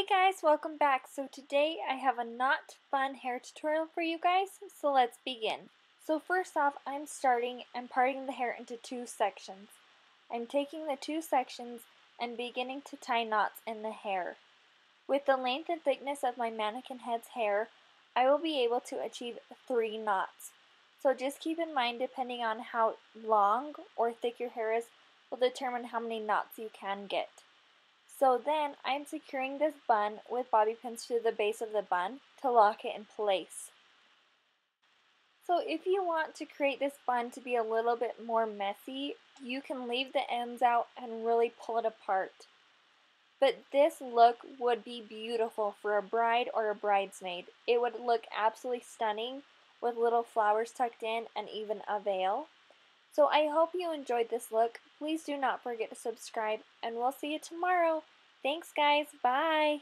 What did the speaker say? Hey guys, welcome back. So today I have a not fun hair tutorial for you guys, so let's begin. So first off, I'm parting the hair into two sections. I'm taking the two sections and beginning to tie knots in the hair. With the length and thickness of my mannequin head's hair, I will be able to achieve 3 knots. So just keep in mind, depending on how long or thick your hair is, will determine how many knots you can get. So then, I'm securing this bun with bobby pins to the base of the bun to lock it in place. So if you want to create this bun to be a little bit more messy, you can leave the ends out and really pull it apart. But this look would be beautiful for a bride or a bridesmaid. It would look absolutely stunning with little flowers tucked in and even a veil. So I hope you enjoyed this look. Please do not forget to subscribe, and we'll see you tomorrow. Thanks guys, bye!